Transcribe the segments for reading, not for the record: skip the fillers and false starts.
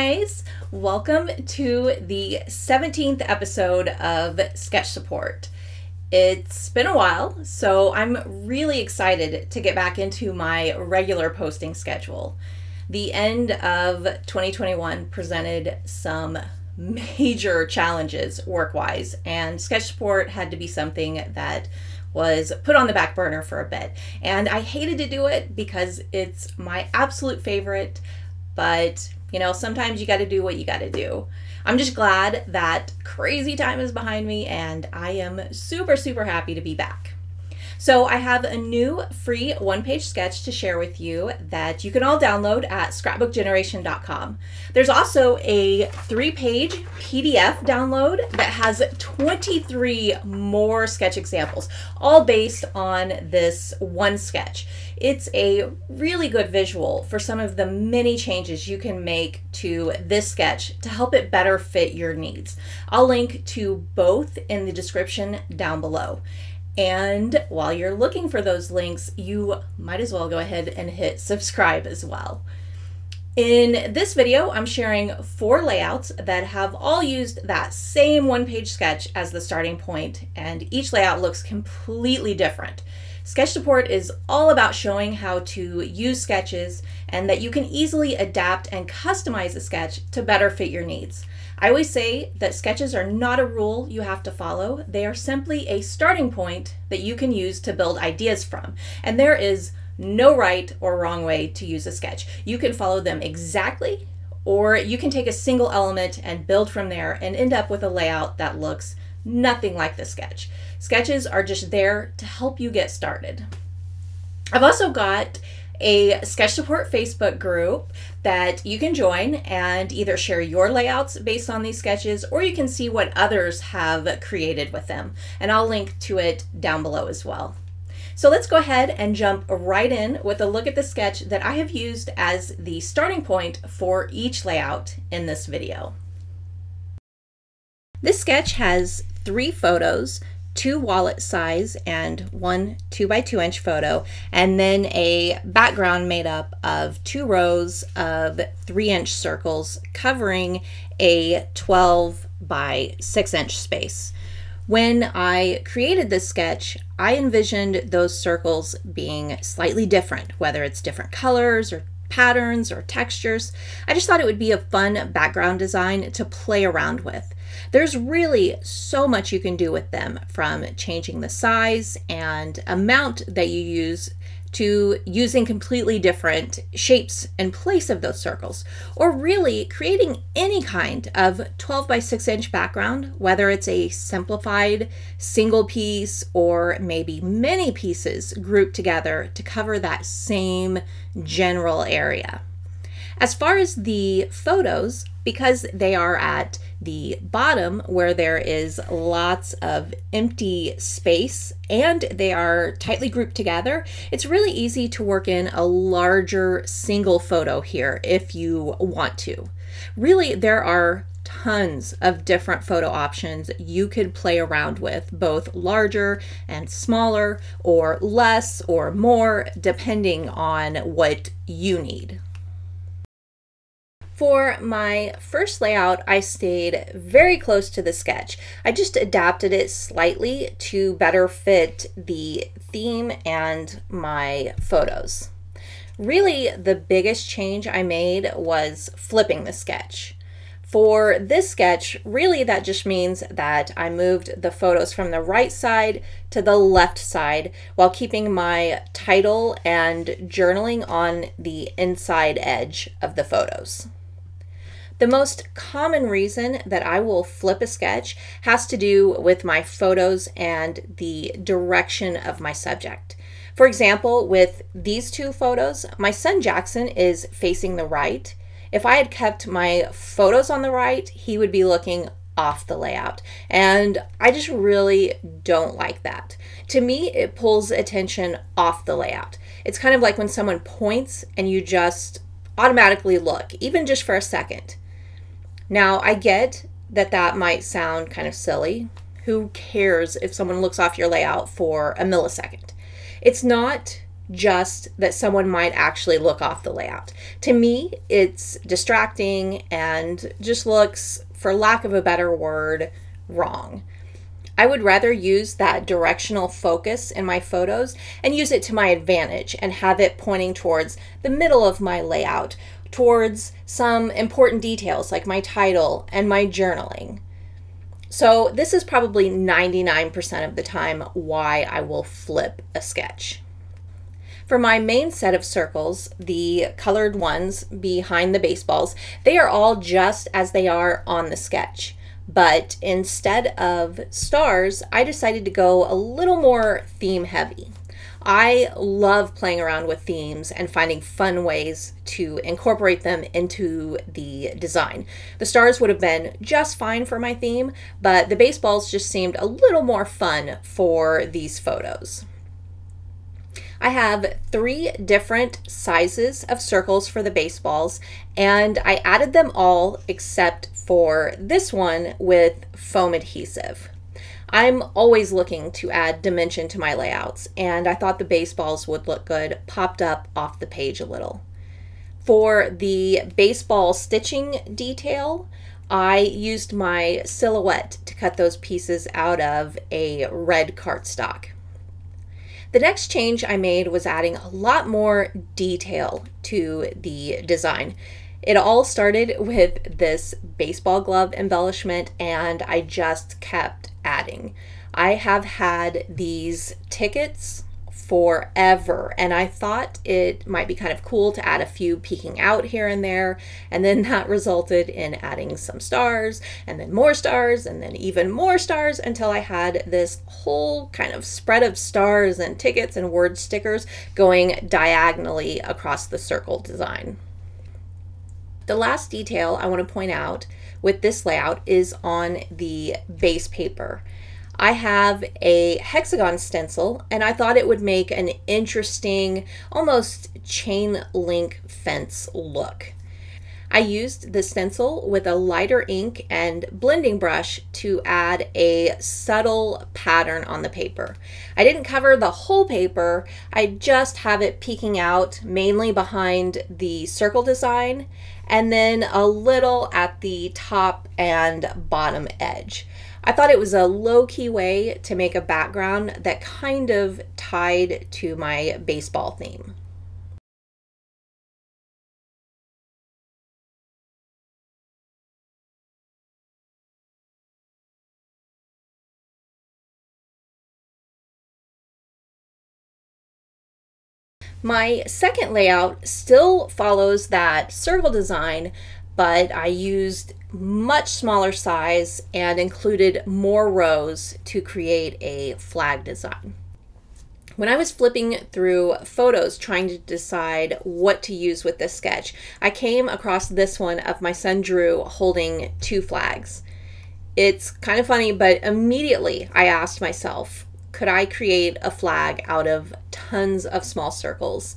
guys, welcome to the 17th episode of Sketch Support. It's been a while, so I'm really excited to get back into my regular posting schedule. The end of 2021 presented some major challenges work-wise, and Sketch Support had to be something that was put on the back burner for a bit. And I hated to do it because it's my absolute favorite, but you know, sometimes you got to do what you got to do. I'm just glad that crazy time is behind me and I am super, super happy to be back. So I have a new free one-page sketch to share with you that you can all download at scrapbookgeneration.com. There's also a 3-page PDF download that has 23 more sketch examples, all based on this one sketch. It's a really good visual for some of the many changes you can make to this sketch to help it better fit your needs. I'll link to both in the description down below. And while you're looking for those links, you might as well go ahead and hit subscribe as well. In this video, I'm sharing 4 layouts that have all used that same one-page sketch as the starting point, and each layout looks completely different. Sketch Support is all about showing how to use sketches and that you can easily adapt and customize a sketch to better fit your needs. I always say that sketches are not a rule you have to follow. They are simply a starting point that you can use to build ideas from. And there is no right or wrong way to use a sketch. You can follow them exactly, or you can take a single element and build from there and end up with a layout that looks nothing like the sketch. Sketches are just there to help you get started. I've also got a Sketch Support Facebook group that you can join and either share your layouts based on these sketches, or you can see what others have created with them. And I'll link to it down below as well. So let's go ahead and jump right in with a look at the sketch that I have used as the starting point for each layout in this video. This sketch has 3 photos, 2 wallet size and 1 2x2 inch photo, and then a background made up of 2 rows of 3-inch circles covering a 12x6-inch space. When I created this sketch, I envisioned those circles being slightly different, whether it's different colors or patterns or textures. I just thought it would be a fun background design to play around with. There's really so much you can do with them, from changing the size and amount that you use to using completely different shapes in place of those circles, or really creating any kind of 12x6-inch background, whether it's a simplified single piece or maybe many pieces grouped together to cover that same general area. As far as the photos, because they are at the bottom where there is lots of empty space and they are tightly grouped together, it's really easy to work in a larger single photo here if you want to. Really, there are tons of different photo options you could play around with, both larger and smaller or less or more, depending on what you need. For my first layout, I stayed very close to the sketch. I just adapted it slightly to better fit the theme and my photos. Really, the biggest change I made was flipping the sketch. For this sketch, really that just means that I moved the photos from the right side to the left side while keeping my title and journaling on the inside edge of the photos. The most common reason that I will flip a sketch has to do with my photos and the direction of my subject. For example, with these 2 photos, my son Jackson is facing the right. If I had kept my photos on the right, he would be looking off the layout, and I just really don't like that. To me, it pulls attention off the layout. It's kind of like when someone points and you just automatically look, even just for a second. Now, I get that that might sound kind of silly. Who cares if someone looks off your layout for a millisecond? It's not just that someone might actually look off the layout. To me, it's distracting and just looks, for lack of a better word, wrong. I would rather use that directional focus in my photos and use it to my advantage and have it pointing towards the middle of my layout, towards some important details like my title and my journaling. So this is probably 99% of the time why I will flip a sketch. For my main set of circles, the colored ones behind the baseballs, they are all just as they are on the sketch. But instead of stars, I decided to go a little more theme heavy. I love playing around with themes and finding fun ways to incorporate them into the design. The stars would have been just fine for my theme, but the baseballs just seemed a little more fun for these photos. I have 3 different sizes of circles for the baseballs, and I added them all except for this one with foam adhesive. I'm always looking to add dimension to my layouts, and I thought the baseballs would look good popped up off the page a little. For the baseball stitching detail, I used my silhouette to cut those pieces out of a red cardstock. The next change I made was adding a lot more detail to the design. It all started with this baseball glove embellishment, and I just kept adding. I have had these tickets forever, and I thought it might be kind of cool to add a few peeking out here and there, and then that resulted in adding some stars and then more stars and then even more stars until I had this whole kind of spread of stars and tickets and word stickers going diagonally across the circle design. The last detail I want to point out with this layout is on the base paper. I have a hexagon stencil, and I thought it would make an interesting, almost chain link fence look. I used the stencil with a lighter ink and blending brush to add a subtle pattern on the paper. I didn't cover the whole paper, I just have it peeking out mainly behind the circle design and then a little at the top and bottom edge. I thought it was a low-key way to make a background that kind of tied to my baseball theme. My second layout still follows that circle design, but I used much smaller size and included more rows to create a flag design. When I was flipping through photos trying to decide what to use with this sketch, I came across this one of my son Drew holding 2 flags. It's kind of funny, but immediately I asked myself, could I create a flag out of tons of small circles?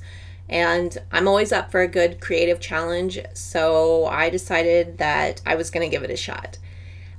And I'm always up for a good creative challenge, so I decided that I was going to give it a shot.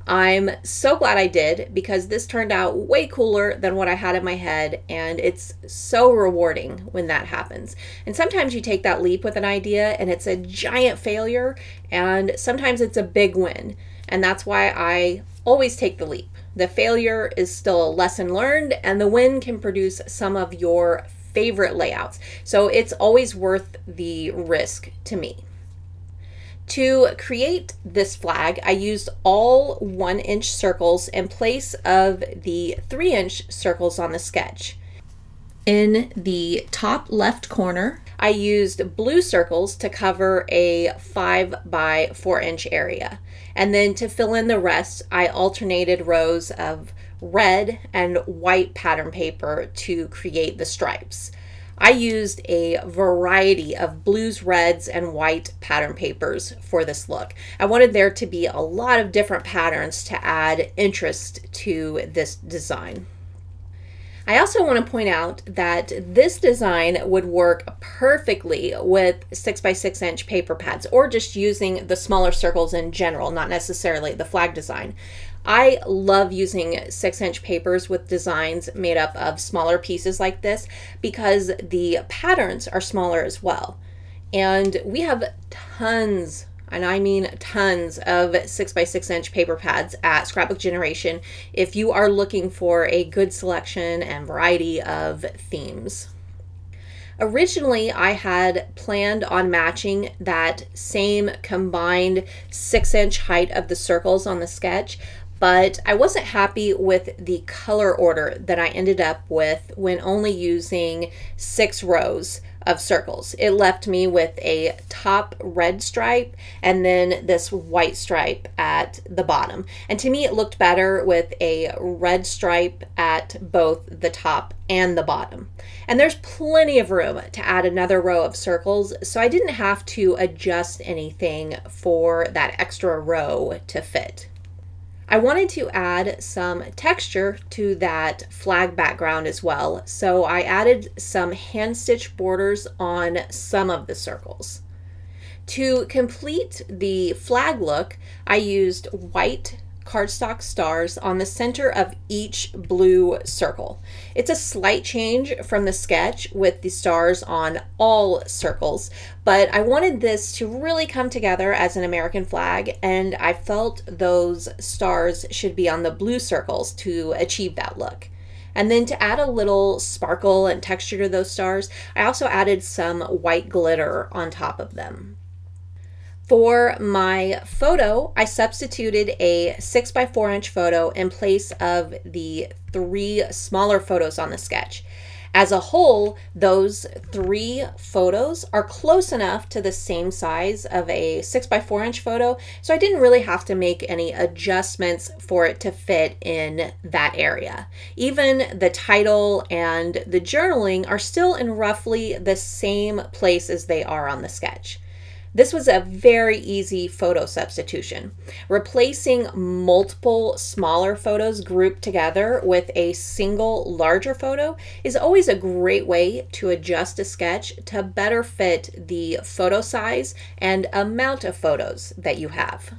I'm so glad I did, because this turned out way cooler than what I had in my head, and it's so rewarding when that happens. And sometimes you take that leap with an idea and it's a giant failure, and sometimes it's a big win. And that's why I always take the leap. The failure is still a lesson learned, and the win can produce some of your favorite layouts. So it's always worth the risk to me. To create this flag, I used all 1-inch circles in place of the 3-inch circles on the sketch. In the top left corner, I used blue circles to cover a 5 by 4-inch area. And then to fill in the rest, I alternated rows of red and white pattern paper to create the stripes. I used a variety of blues, reds, and white pattern papers for this look. I wanted there to be a lot of different patterns to add interest to this design. I also want to point out that this design would work perfectly with 6 by 6-inch paper pads, or just using the smaller circles in general, not necessarily the flag design. I love using 6-inch papers with designs made up of smaller pieces like this because the patterns are smaller as well. And we have tons, and I mean tons, of 6 by 6 inch paper pads at Scrapbook Generation if you are looking for a good selection and variety of themes. Originally, I had planned on matching that same combined 6-inch height of the circles on the sketch, but I wasn't happy with the color order that I ended up with when only using 6 rows of circles. It left me with a top red stripe and then this white stripe at the bottom. And to me, it looked better with a red stripe at both the top and the bottom. And there's plenty of room to add another row of circles, so I didn't have to adjust anything for that extra row to fit. I wanted to add some texture to that flag background as well, so I added some hand-stitched borders on some of the circles. To complete the flag look, I used white cardstock stars on the center of each blue circle. It's a slight change from the sketch with the stars on all circles, but I wanted this to really come together as an American flag, and I felt those stars should be on the blue circles to achieve that look. And then to add a little sparkle and texture to those stars, I also added some white glitter on top of them. For my photo, I substituted a 6 by 4 inch photo in place of the 3 smaller photos on the sketch. As a whole, those 3 photos are close enough to the same size of a 6 by 4 inch photo, so I didn't really have to make any adjustments for it to fit in that area. Even the title and the journaling are still in roughly the same place as they are on the sketch. This was a very easy photo substitution. Replacing multiple smaller photos grouped together with a single larger photo is always a great way to adjust a sketch to better fit the photo size and amount of photos that you have.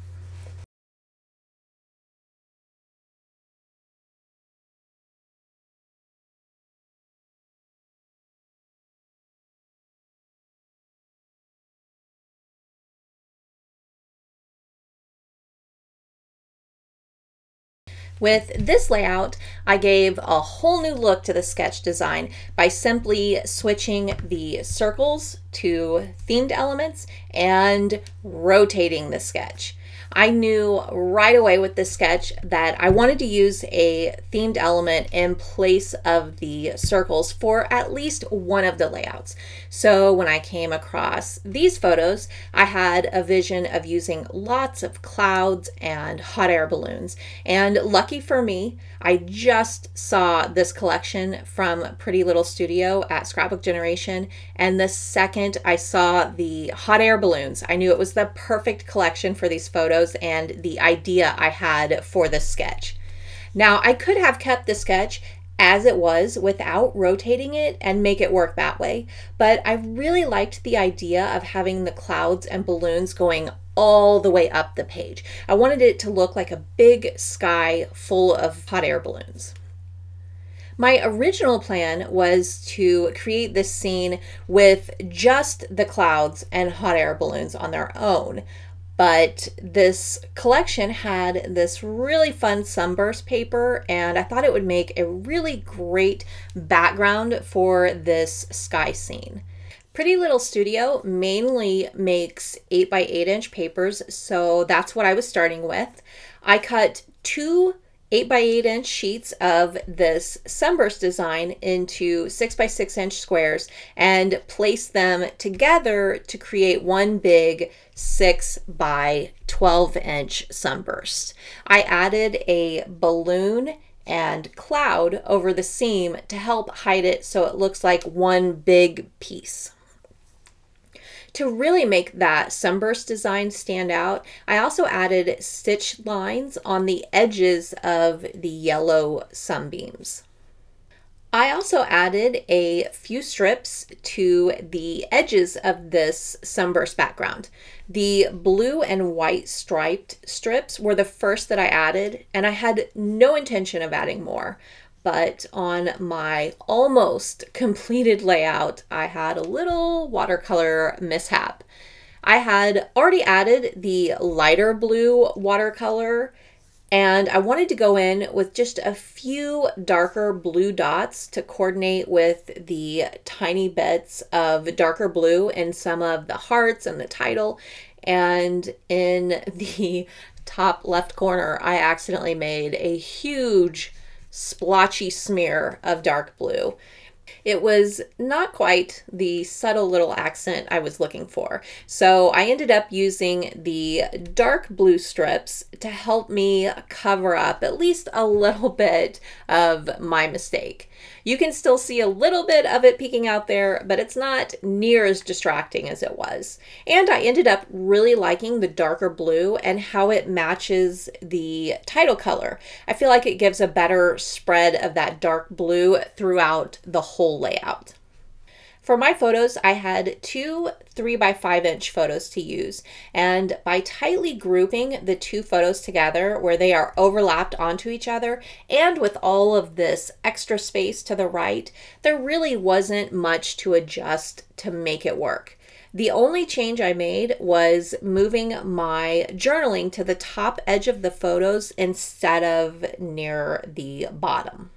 With this layout, I gave a whole new look to the sketch design by simply switching the circles to themed elements and rotating the sketch. I knew right away with this sketch that I wanted to use a themed element in place of the circles for at least one of the layouts. So when I came across these photos, I had a vision of using lots of clouds and hot air balloons. And lucky for me, I just saw this collection from Pretty Little Studio at Scrapbook Generation, and the second I saw the hot air balloons, I knew it was the perfect collection for these photos and the idea I had for the sketch. Now, I could have kept the sketch as it was without rotating it and make it work that way, but I really liked the idea of having the clouds and balloons going all the way up the page. I wanted it to look like a big sky full of hot air balloons. My original plan was to create this scene with just the clouds and hot air balloons on their own, but this collection had this really fun sunburst paper, and I thought it would make a really great background for this sky scene. Pretty Little Studio mainly makes 8 by 8 inch papers, so that's what I was starting with. I cut 2 8 by 8 inch sheets of this sunburst design into 6 by 6 inch squares and place them together to create one big 6 by 12 inch sunburst. I added a balloon and cloud over the seam to help hide it so it looks like one big piece. To really make that sunburst design stand out, I also added stitch lines on the edges of the yellow sunbeams. I also added a few strips to the edges of this sunburst background. The blue and white striped strips were the first that I added, and I had no intention of adding more. But on my almost completed layout, I had a little watercolor mishap. I had already added the lighter blue watercolor, and I wanted to go in with just a few darker blue dots to coordinate with the tiny bits of darker blue in some of the hearts and the title. And in the top left corner, I accidentally made a huge splotchy smear of dark blue. It was not quite the subtle little accent I was looking for. So I ended up using the dark blue strips to help me cover up at least a little bit of my mistake. You can still see a little bit of it peeking out there, but it's not near as distracting as it was. And I ended up really liking the darker blue and how it matches the title color. I feel like it gives a better spread of that dark blue throughout the whole layout. For my photos, I had two 3 by 5 inch photos to use, and by tightly grouping the two photos together where they are overlapped onto each other and with all of this extra space to the right, there really wasn't much to adjust to make it work. The only change I made was moving my journaling to the top edge of the photos instead of near the bottom.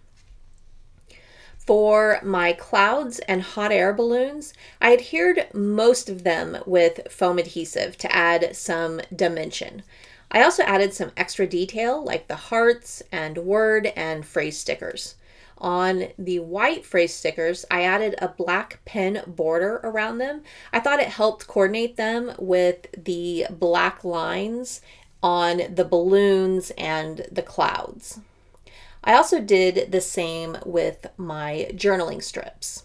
For my clouds and hot air balloons, I adhered most of them with foam adhesive to add some dimension. I also added some extra detail like the hearts and word and phrase stickers. On the white phrase stickers, I added a black pen border around them. I thought it helped coordinate them with the black lines on the balloons and the clouds. I also did the same with my journaling strips.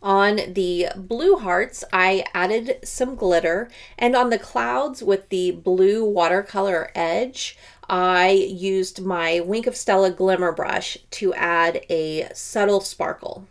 On the blue hearts, I added some glitter, and on the clouds with the blue watercolor edge, I used my Wink of Stella glimmer brush to add a subtle sparkle.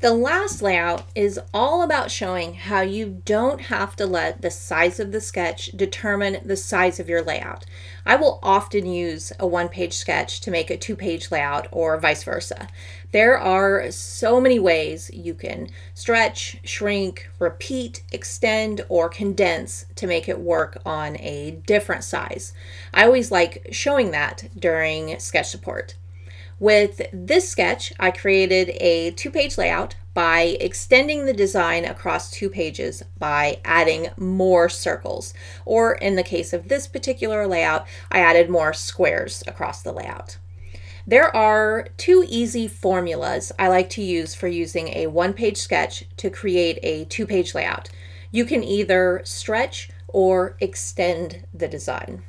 The last layout is all about showing how you don't have to let the size of the sketch determine the size of your layout. I will often use a 1-page sketch to make a 2-page layout or vice versa. There are so many ways you can stretch, shrink, repeat, extend, or condense to make it work on a different size. I always like showing that during sketch support. With this sketch, I created a 2-page layout by extending the design across 2 pages by adding more circles, or in the case of this particular layout, I added more squares across the layout. There are 2 easy formulas I like to use for using a 1-page sketch to create a 2-page layout. You can either stretch or extend the design.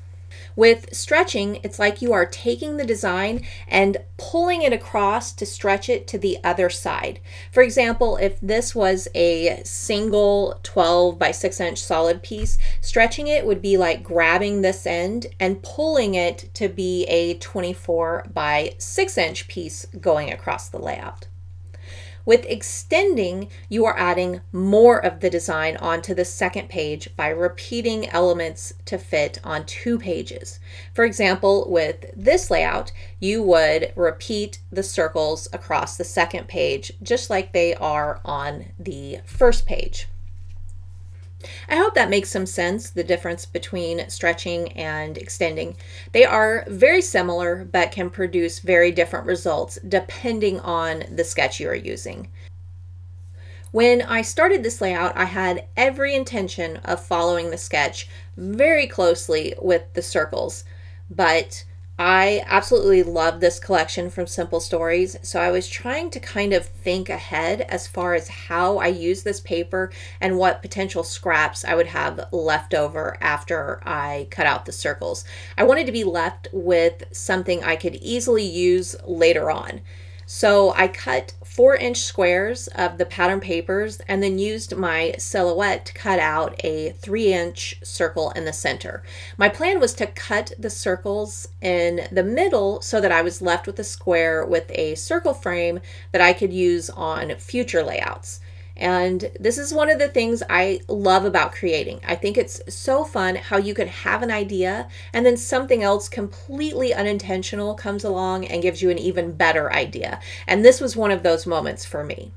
With stretching, it's like you are taking the design and pulling it across to stretch it to the other side. For example, if this was a single 12 by 6 inch solid piece, stretching it would be like grabbing this end and pulling it to be a 24 by 6 inch piece going across the layout. With extending, you are adding more of the design onto the second page by repeating elements to fit on 2 pages. For example, with this layout, you would repeat the circles across the second page, just like they are on the first page. I hope that makes some sense, the difference between stretching and extending. They are very similar, but can produce very different results depending on the sketch you are using. When I started this layout, I had every intention of following the sketch very closely with the circles, but I absolutely love this collection from Simple Stories, so I was trying to kind of think ahead as far as how I use this paper and what potential scraps I would have left over after I cut out the circles. I wanted to be left with something I could easily use later on. So I cut 4-inch squares of the pattern papers and then used my silhouette to cut out a 3-inch circle in the center. My plan was to cut the circles in the middle so that I was left with a square with a circle frame that I could use on future layouts. And this is one of the things I love about creating. I think it's so fun how you can have an idea and then something else completely unintentional comes along and gives you an even better idea. And this was one of those moments for me.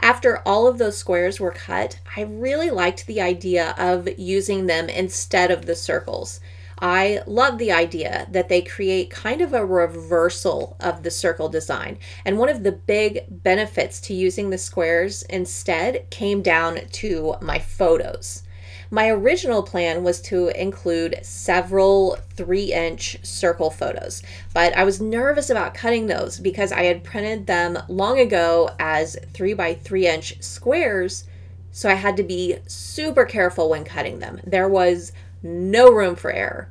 After all of those squares were cut, I really liked the idea of using them instead of the circles. I love the idea that they create kind of a reversal of the circle design. And one of the big benefits to using the squares instead came down to my photos. My original plan was to include several 3-inch circle photos, but I was nervous about cutting those because I had printed them long ago as 3 by 3-inch squares, so I had to be super careful when cutting them. There was no room for error.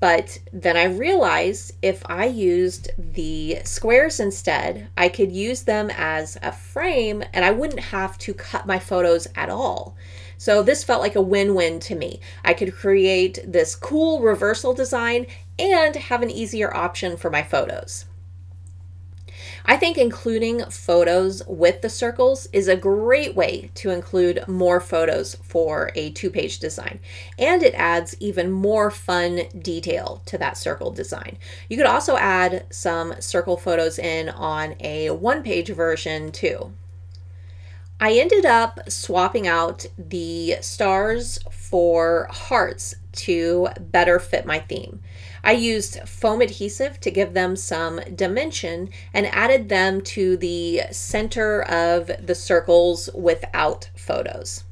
But then I realized if I used the squares instead, I could use them as a frame and I wouldn't have to cut my photos at all. So this felt like a win-win to me. I could create this cool reversal design and have an easier option for my photos. I think including photos with the circles is a great way to include more photos for a 2-page design, and it adds even more fun detail to that circle design. You could also add some circle photos in on a 1-page version too. I ended up swapping out the stars for hearts to better fit my theme. I used foam adhesive to give them some dimension and added them to the center of the circles without photos.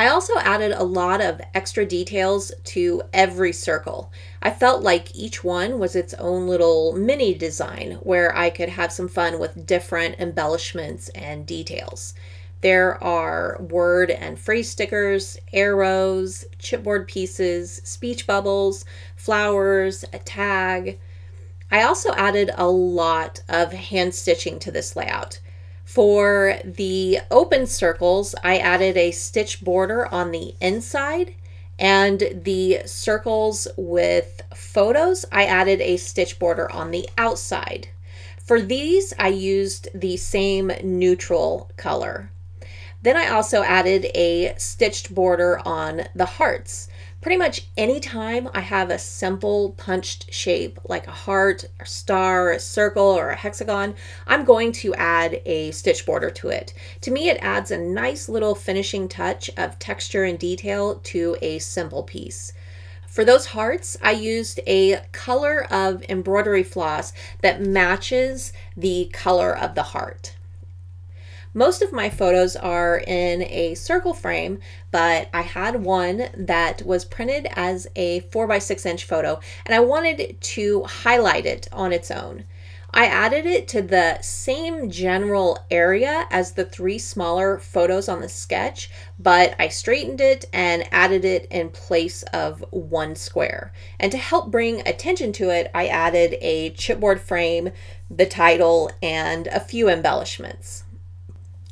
I also added a lot of extra details to every circle. I felt like each one was its own little mini design where I could have some fun with different embellishments and details. There are word and phrase stickers, arrows, chipboard pieces, speech bubbles, flowers, a tag. I also added a lot of hand stitching to this layout. For the open circles, I added a stitch border on the inside, and the circles with photos, I added a stitch border on the outside. For these, I used the same neutral color. Then I also added a stitched border on the hearts. Pretty much any time I have a simple punched shape like a heart, a star, a circle, or a hexagon, I'm going to add a stitch border to it. To me, it adds a nice little finishing touch of texture and detail to a simple piece. For those hearts, I used a color of embroidery floss that matches the color of the heart. Most of my photos are in a circle frame, but I had one that was printed as a 4 by 6-inch photo, and I wanted to highlight it on its own. I added it to the same general area as the 3 smaller photos on the sketch, but I straightened it and added it in place of 1 square. And to help bring attention to it, I added a chipboard frame, the title, and a few embellishments.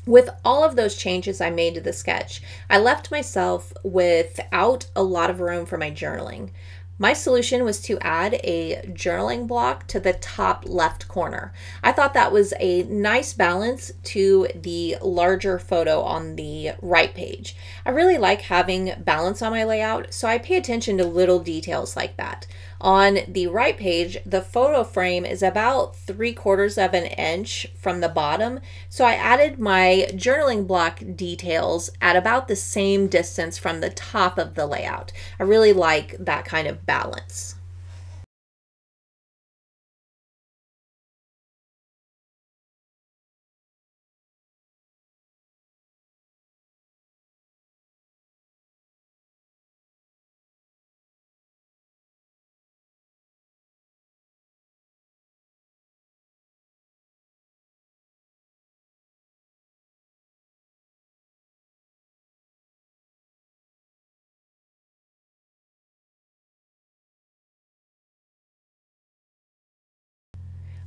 With all of those changes I made to the sketch, I left myself without a lot of room for my journaling. My solution was to add a journaling block to the top left corner. I thought that was a nice balance to the larger photo on the right page. I really like having balance on my layout, so I pay attention to little details like that. On the right page, the photo frame is about 3/4 of an inch from the bottom, so I added my journaling block details at about the same distance from the top of the layout. I really like that kind of balance.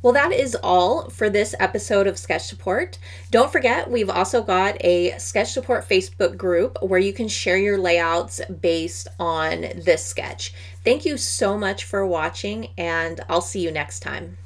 Well, that is all for this episode of Sketch Support. Don't forget, we've also got a Sketch Support Facebook group where you can share your layouts based on this sketch. Thank you so much for watching, and I'll see you next time.